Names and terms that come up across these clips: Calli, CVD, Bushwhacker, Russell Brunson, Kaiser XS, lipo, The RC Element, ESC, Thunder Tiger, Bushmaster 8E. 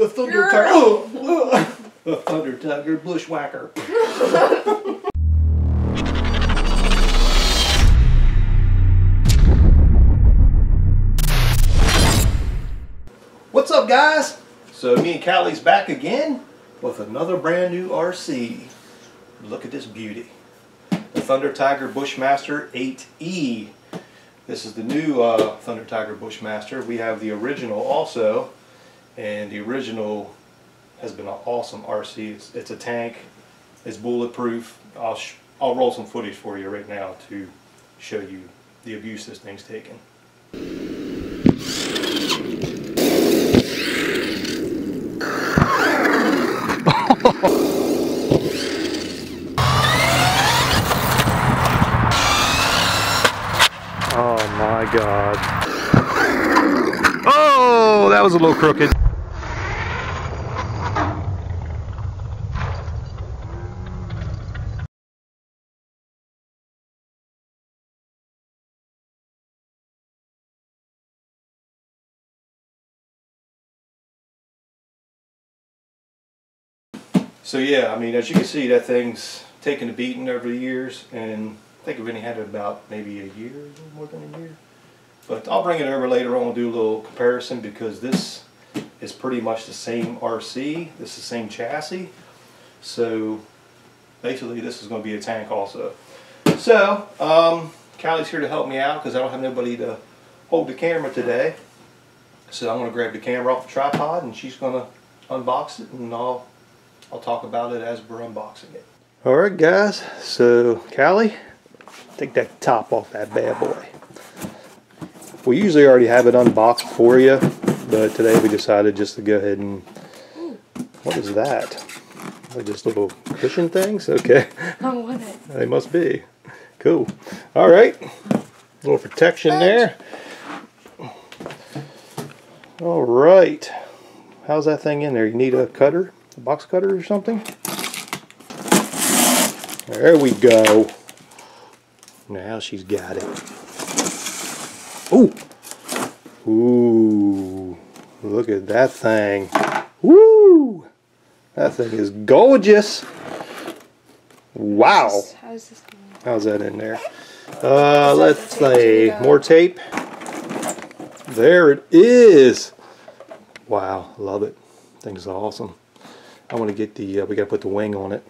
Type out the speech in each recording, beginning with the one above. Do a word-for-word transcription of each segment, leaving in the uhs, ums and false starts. The Thunder Tiger. Oh, oh. The Thunder Tiger Bushwhacker. What's up, guys? So me and Calli's back again with another brand new R C. Look at this beauty. The Thunder Tiger Bushmaster eight E. This is the new uh, Thunder Tiger Bushmaster. We have the original also, and the original has been an awesome R C. It's, it's a tank. It's bulletproof. I'll, sh I'll roll some footage for you right now to show you the abuse this thing's taken. Oh my God. Oh, that was a little crooked. So yeah, I mean, as you can see, that thing's taken a beating over the years, and I think we've only had it about maybe a year, more than a year. But I'll bring it over later on and do a little comparison, because this is pretty much the same R C. This is the same chassis. So basically this is going to be a tank also. So um, Calli's here to help me out because I don't have nobody to hold the camera today. So I'm going to grab the camera off the tripod and she's going to unbox it, and I'll, I'll talk about it as we're unboxing it. Alright guys, so Calli, take that top off that bad boy. We usually already have it unboxed for you, but today we decided just to go ahead and... What is that? Are just little cushion things? Okay. I want it. They must be. Cool. Alright. A little protection there. Alright. How's that thing in there? You need a cutter? A box cutter or something? There we go. Now she's got it. Ooh. Ooh. Look at that thing. Woo! That thing is gorgeous. Wow. How's this going? How's that in there? Uh, let's see. More tape. There it is. Wow. Love it. Thing's awesome. I want to get the, uh, we got to put the wing on it.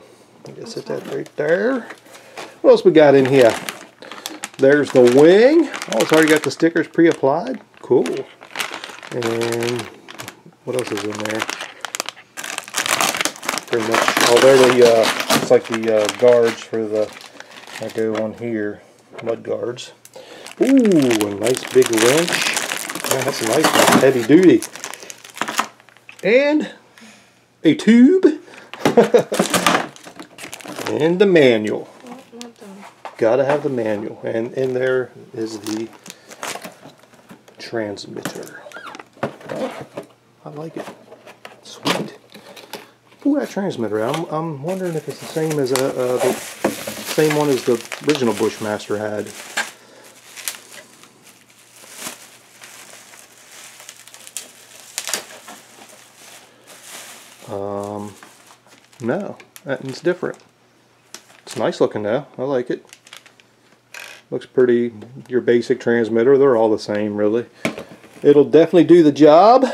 I guess set that right there. What else we got in here? There's the wing. Oh, it's already got the stickers pre-applied. Cool. And what else is in there? Pretty much. Oh, they're the, uh, it's like the uh, guards for the, I go on here, mud guards. Ooh, a nice big wrench. Oh, that's a nice one. Heavy duty. And a tube. And the manual. Gotta have the manual, and in there is the transmitter. Oh, I like it. Sweet. Ooh, that transmitter. I'm, I'm wondering if it's the same as a, uh, the same one as the original Bushmaster had. Um, no, that one's different. It's nice looking though. I like it. Looks pretty, your basic transmitter. They're all the same, really. It'll definitely do the job.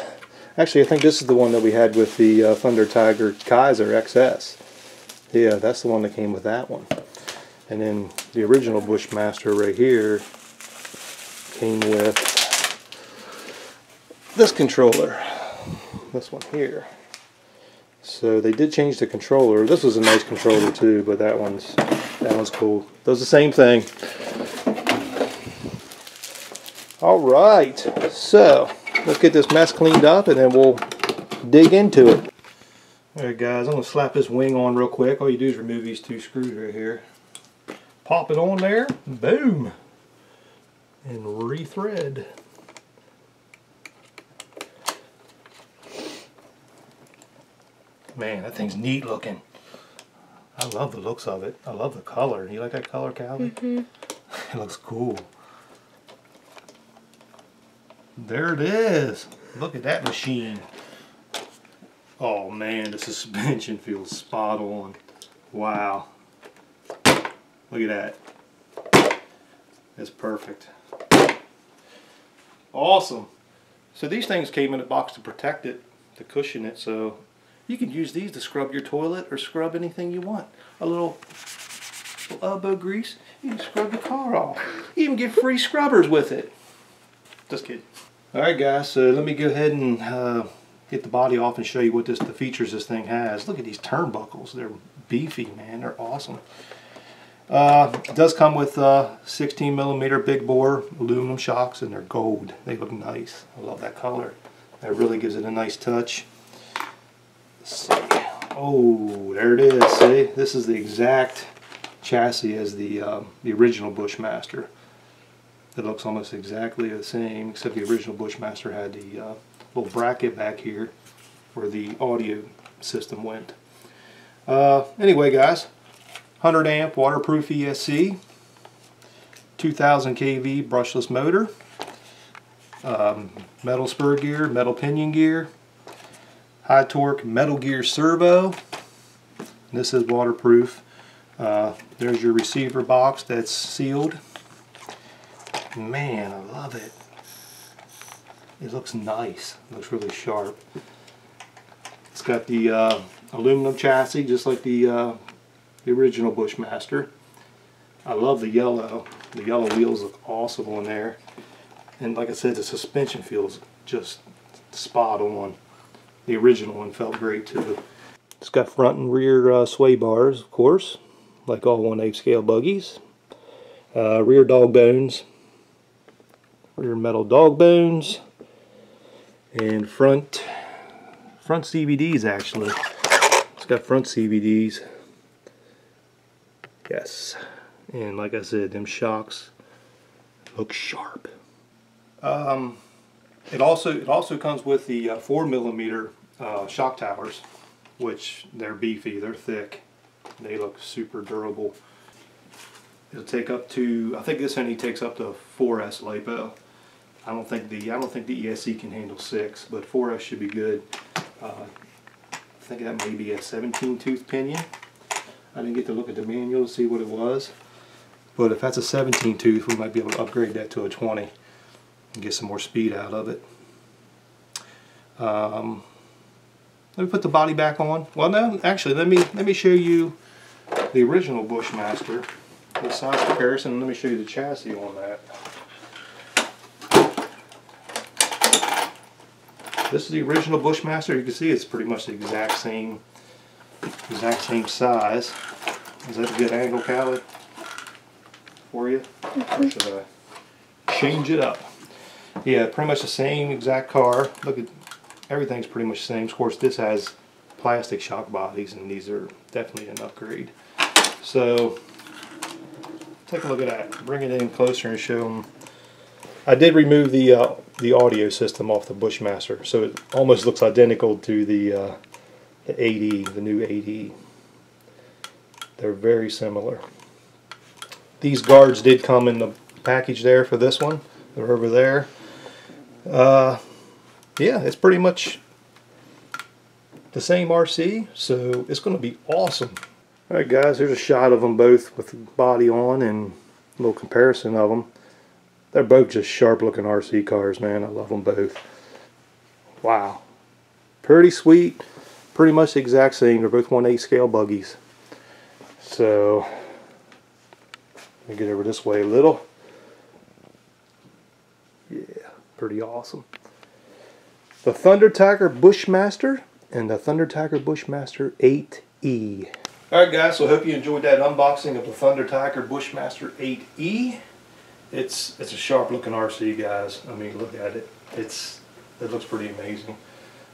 Actually, I think this is the one that we had with the uh, Thunder Tiger Kaiser X S. Yeah, that's the one that came with that one. And then the original Bushmaster right here came with this controller. This one here. So they did change the controller. This was a nice controller too, but that one's that one's cool. Does the same thing. All right, so let's get this mess cleaned up and then we'll dig into it. All right, guys, I'm gonna slap this wing on real quick. All you do is remove these two screws right here, pop it on there, boom, and rethread. Man, that thing's neat looking. I love the looks of it. I love the color. You like that color, Calli? Mm-hmm. It looks cool. There it is. Look at that machine. Oh man, the suspension feels spot on. Wow. Look at that. That's perfect. Awesome. So these things came in a box to protect it, to cushion it, so you can use these to scrub your toilet or scrub anything you want. A little, little elbow grease, you can scrub the car off. You even get free scrubbers with it. Just kidding. Alright guys, so let me go ahead and uh, get the body off and show you what this, the features this thing has. Look at these turnbuckles. They're beefy, man. They're awesome. Uh, it does come with uh, sixteen millimeter big bore aluminum shocks, and they're gold. They look nice. I love that color. That really gives it a nice touch. Let's see. Oh, there it is. See, this is the exact chassis as the um, the original Bushmaster. It looks almost exactly the same, except the original Bushmaster had the uh, little bracket back here where the audio system went. Uh, anyway, guys. one hundred amp waterproof E S C, two thousand k v brushless motor, um, metal spur gear, metal pinion gear, high torque metal gear servo. This is waterproof. Uh, there's your receiver box that's sealed. Man, I love it. It looks nice. It looks really sharp. It's got the uh, aluminum chassis, just like the uh, the original Bushmaster. I love the yellow. The yellow wheels look awesome on there. And like I said, the suspension feels just spot on. The original one felt great too. It's got front and rear uh, sway bars, of course, like all one eighth scale buggies. Uh, rear dog bones, rear metal dog bones, and front front C V Ds actually. It's got front C V Ds. Yes, and like I said, them shocks look sharp. Um, it also it also comes with the uh, four millimeter uh, shock towers, which they're beefy, they're thick, they look super durable. It'll take up to, I think this only takes up to four S lipo. I don't think the I don't think the E S C can handle six, but four S should be good. Uh, I think that may be a seventeen tooth pinion. I didn't get to look at the manual to see what it was, but if that's a seventeen tooth, we might be able to upgrade that to a twenty and get some more speed out of it. Um, let me put the body back on. Well, no, actually, let me let me show you the original Bushmaster, the size comparison, and let me show you the chassis on that. This is the original Bushmaster. You can see it's pretty much the exact same. Exact same size. Is that a good angle, Calli, for you? Mm-hmm. Or should I change it up? Yeah, pretty much the same exact car. Look at, everything's pretty much the same. Of course, this has plastic shock bodies, and these are definitely an upgrade. So, take a look at that. Bring it in closer and show them. I did remove the uh, the audio system off the Bushmaster, so it almost looks identical to the. Uh, The eight E, the new eight E. They're very similar. These guards did come in the package there for this one. They're over there. Uh, yeah, it's pretty much the same R C, so it's going to be awesome. Alright guys, here's a shot of them both with the body on and a little comparison of them. They're both just sharp looking R C cars, man. I love them both. Wow. Pretty sweet. Pretty much the exact same. They're both one eighth scale buggies. So let me get over this way a little. Yeah, pretty awesome. The Thunder Tiger Bushmaster and the Thunder Tiger Bushmaster eight E. Alright guys, so I hope you enjoyed that unboxing of the Thunder Tiger Bushmaster eight E. It's it's a sharp looking R C, guys. I mean, look at it. It's it looks pretty amazing.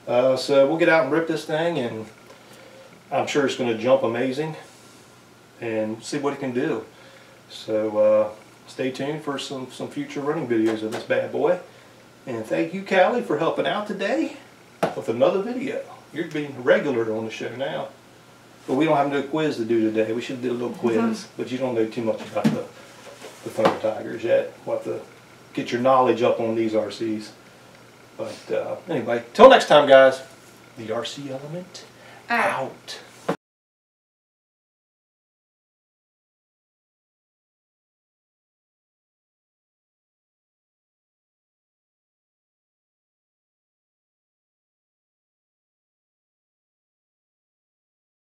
Uh, so we'll get out and rip this thing, and I'm sure it's going to jump amazing and see what it can do. So uh, stay tuned for some, some future running videos of this bad boy. And thank you, Calli, for helping out today with another video. You're being regular on the show now. But we don't have no quiz to do today. We should do a little quiz, mm-hmm. But you don't know too much about the, the Thunder Tigers yet. We'll have to get your knowledge up on these R Cs. But uh, anyway, till next time, guys. The R C Element, uh, out.